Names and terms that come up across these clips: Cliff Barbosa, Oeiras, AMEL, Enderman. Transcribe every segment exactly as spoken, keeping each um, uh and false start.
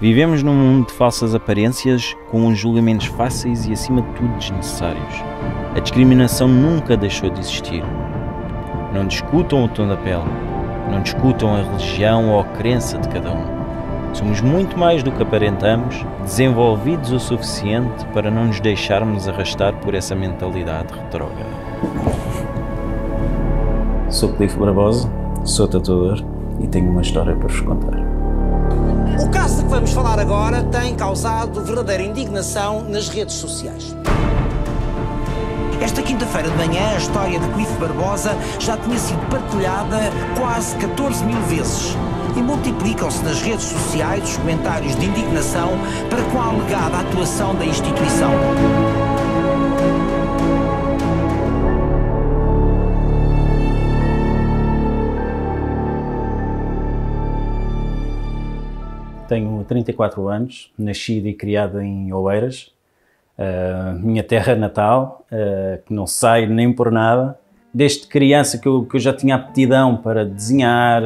Vivemos num mundo de falsas aparências, com uns julgamentos fáceis e, acima de tudo, desnecessários. A discriminação nunca deixou de existir. Não discutam o tom da pele, não discutam a religião ou a crença de cada um. Somos muito mais do que aparentamos, desenvolvidos o suficiente para não nos deixarmos arrastar por essa mentalidade retrógrada. Sou Cliff Barbosa, sou tatuador e tenho uma história para vos contar. O caso de que vamos falar agora tem causado verdadeira indignação nas redes sociais. Esta quinta-feira de manhã, a história de Cliff Barbosa já tinha sido partilhada quase catorze mil vezes e multiplicam-se nas redes sociais os comentários de indignação para com a alegada atuação da instituição. Tenho trinta e quatro anos, nascido e criado em Oeiras, minha terra natal, que não saio nem por nada. Desde criança que eu, que eu já tinha aptidão para desenhar,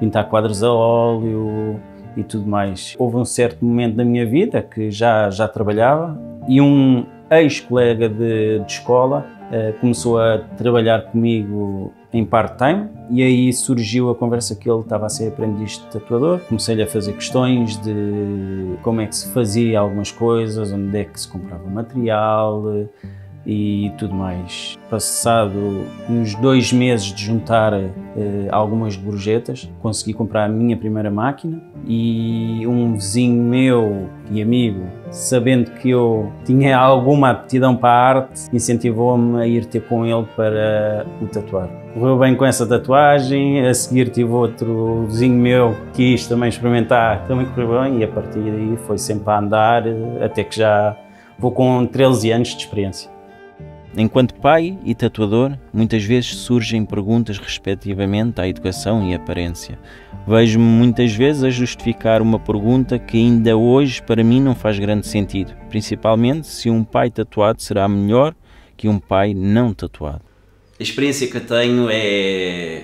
pintar quadros a óleo e tudo mais. Houve um certo momento da minha vida que já, já trabalhava e um ex-colega de, de escola começou a trabalhar comigo em part-time, e aí surgiu a conversa que ele estava a ser aprendiz de tatuador. Comecei-lhe a fazer questões de como é que se fazia algumas coisas, onde é que se comprava material e tudo mais. Passado uns dois meses de juntar eh, algumas gorjetas, consegui comprar a minha primeira máquina, e um vizinho meu e amigo, sabendo que eu tinha alguma aptidão para a arte, incentivou-me a ir ter com ele para o tatuar. Correu bem com essa tatuagem, a seguir tive outro vizinho meu que quis também experimentar, também correu bem, e a partir daí foi sempre a andar, até que já vou com treze anos de experiência. Enquanto pai e tatuador, muitas vezes surgem perguntas respectivamente à educação e aparência. Vejo-me muitas vezes a justificar uma pergunta que ainda hoje para mim não faz grande sentido, principalmente se um pai tatuado será melhor que um pai não tatuado. A experiência que eu tenho é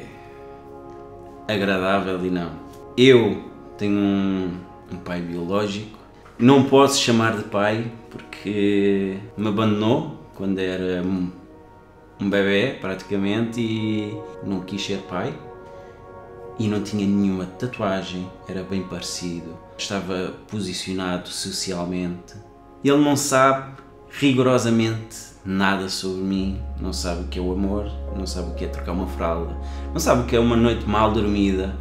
agradável e não. Eu tenho um, um pai biológico, não posso chamar de pai porque me abandonou quando era um bebê, praticamente, e não quis ser pai. E não tinha nenhuma tatuagem, era bem parecido, estava posicionado socialmente. Ele não sabe rigorosamente nada sobre mim, não sabe o que é o amor, não sabe o que é trocar uma fralda, não sabe o que é uma noite mal dormida,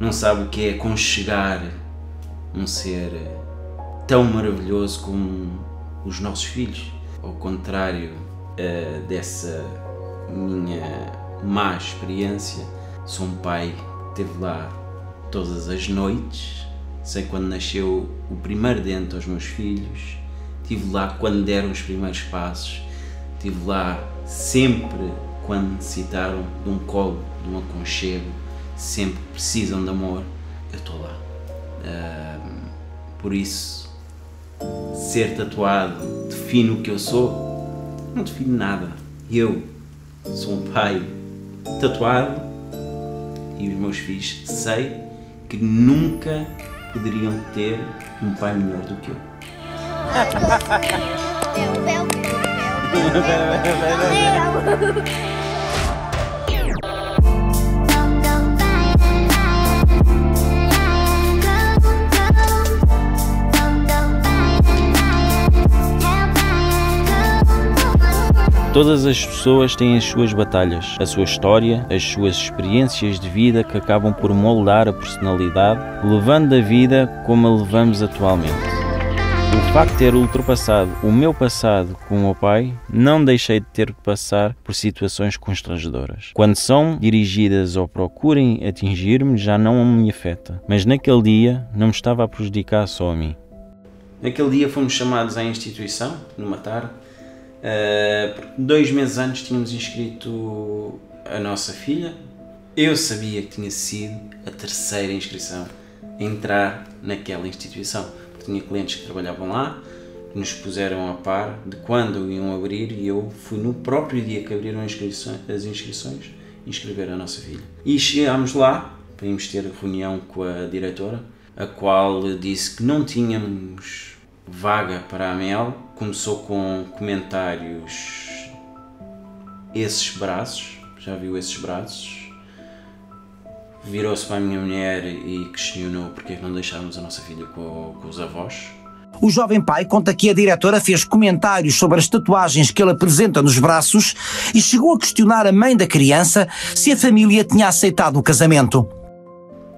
não sabe o que é aconchegar um ser tão maravilhoso como os nossos filhos. Ao contrário uh, dessa minha má experiência, sou um pai que esteve lá todas as noites, sei quando nasceu o primeiro dente aos meus filhos, estive lá quando deram os primeiros passos, estive lá sempre quando necessitaram de um colo, de um aconchego, sempre precisam de amor, eu estou lá. Uh, por isso, ser tatuado define o que eu sou? Não define nada. Eu sou um pai tatuado e os meus filhos sei que nunca poderiam ter um pai melhor do que eu. Todas as pessoas têm as suas batalhas, a sua história, as suas experiências de vida que acabam por moldar a personalidade, levando a vida como a levamos atualmente. O facto de ter ultrapassado o meu passado com o meu pai, não deixei de ter que passar por situações constrangedoras. Quando são dirigidas ou procurem atingir-me, já não me afeta. Mas naquele dia, não me estava a prejudicar só a mim. Naquele dia fomos chamados à instituição, numa tarde. Uh, porque dois meses antes tínhamos inscrito a nossa filha. Eu sabia que tinha sido a terceira inscrição a entrar naquela instituição. Tinha clientes que trabalhavam lá, que nos puseram a par de quando iam abrir, e eu fui no próprio dia que abriram as inscrições, as inscrições inscrever a nossa filha. E chegámos lá, para irmos ter reunião com a diretora, a qual disse que não tínhamos vaga para a AMEL. Começou com comentários: esses braços, já viu esses braços? Virou-se para a minha mulher e questionou porque não deixávamos a nossa filha com, com os avós. O jovem pai conta que a diretora fez comentários sobre as tatuagens que ele apresenta nos braços e chegou a questionar a mãe da criança se a família tinha aceitado o casamento.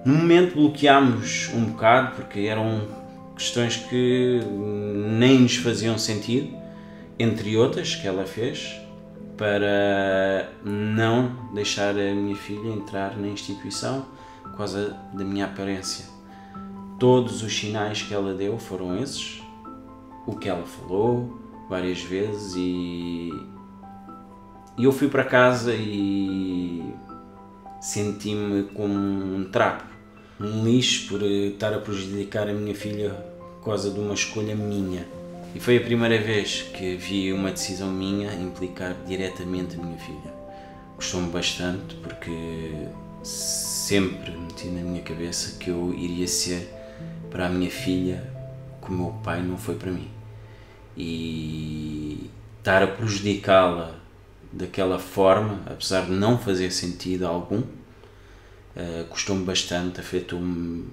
No momento bloqueámos um bocado, porque eram questões que nem nos faziam sentido, entre outras que ela fez, para não deixar a minha filha entrar na instituição por causa da minha aparência. Todos os sinais que ela deu foram esses, o que ela falou várias vezes, e eu fui para casa e senti-me como um trapo, um lixo, por estar a prejudicar a minha filha por causa de uma escolha minha. E foi a primeira vez que vi uma decisão minha implicar diretamente a minha filha. Custou-me bastante, porque sempre meti na minha cabeça que eu iria ser para a minha filha que o meu pai não foi para mim. E estar a prejudicá-la daquela forma, apesar de não fazer sentido algum, custou-me bastante, afetou-me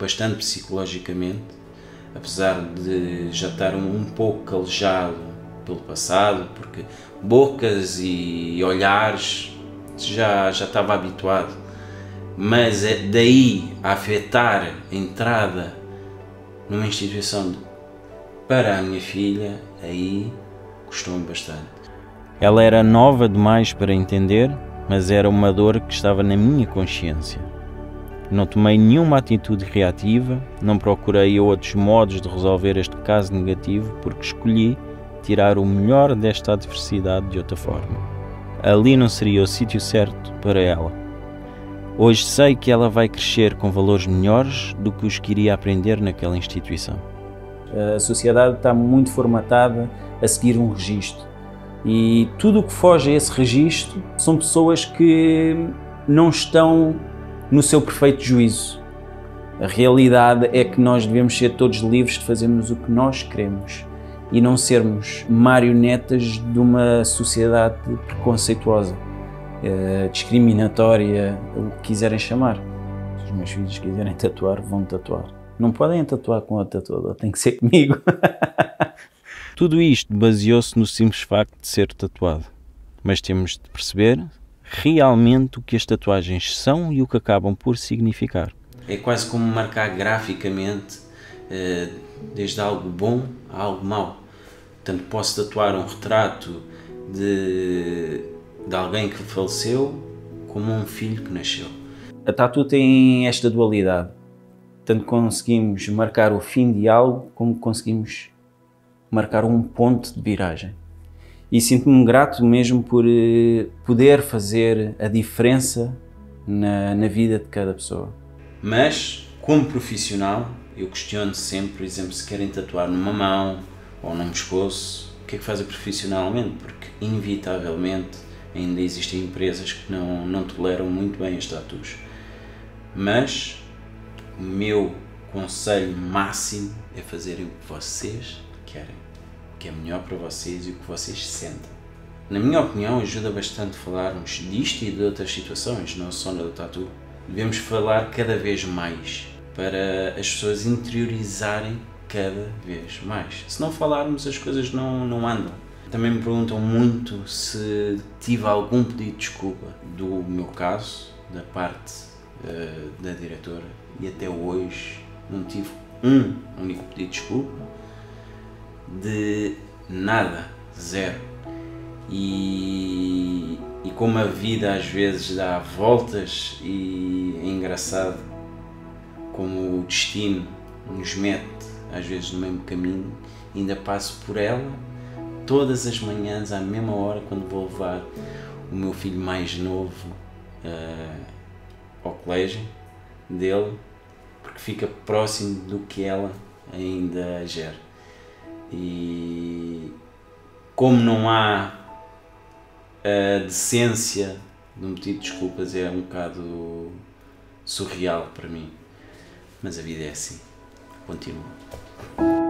bastante psicologicamente. Apesar de já estar um pouco calejado pelo passado, porque bocas e olhares já, já estava habituado, mas é daí a afetar a entrada numa instituição para a minha filha, aí custou-me bastante. Ela era nova demais para entender, mas era uma dor que estava na minha consciência. Não tomei nenhuma atitude reativa, não procurei outros modos de resolver este caso negativo, porque escolhi tirar o melhor desta adversidade de outra forma. Ali não seria o sítio certo para ela. Hoje sei que ela vai crescer com valores melhores do que os que iria aprender naquela instituição. A sociedade está muito formatada a seguir um registro, e tudo o que foge a esse registro são pessoas que não estão no seu perfeito juízo. A realidade é que nós devemos ser todos livres de fazermos o que nós queremos e não sermos marionetas de uma sociedade preconceituosa, eh, discriminatória, o que quiserem chamar. Se os meus filhos quiserem tatuar, vão tatuar. Não podem tatuar com a tatuadora, tem que ser comigo. Tudo isto baseou-se no simples facto de ser tatuado, mas temos de perceber realmente o que as tatuagens são e o que acabam por significar. É quase como marcar graficamente desde algo bom a algo mau. Portanto, posso tatuar um retrato de, de alguém que faleceu como um filho que nasceu. A tatu tem esta dualidade. Tanto conseguimos marcar o fim de algo como conseguimos marcar um ponto de viragem. E sinto-me grato mesmo por poder fazer a diferença na, na vida de cada pessoa. Mas, como profissional, eu questiono sempre, por exemplo, se querem tatuar numa mão ou num pescoço, o que é que fazem profissionalmente? Porque, inevitavelmente, ainda existem empresas que não, não toleram muito bem as tatus. Mas, o meu conselho máximo é fazerem o que vocês querem, que é melhor para vocês e o que vocês sentem. Na minha opinião, ajuda bastante falarmos disto e de outras situações, não só da tatu. Devemos falar cada vez mais, para as pessoas interiorizarem cada vez mais. Se não falarmos, as coisas não, não andam. Também me perguntam muito se tive algum pedido de desculpa do meu caso, da parte uh, da diretora, e até hoje não tive um único pedido de desculpa. De nada, zero. E, e como a vida às vezes dá voltas, e é engraçado como o destino nos mete às vezes no mesmo caminho, ainda passo por ela todas as manhãs à mesma hora quando vou levar o meu filho mais novo uh, ao colégio dele, porque fica próximo do que ela ainda gera. E como não há a decência de um pedido de desculpas, é um bocado surreal para mim. Mas a vida é assim, continua.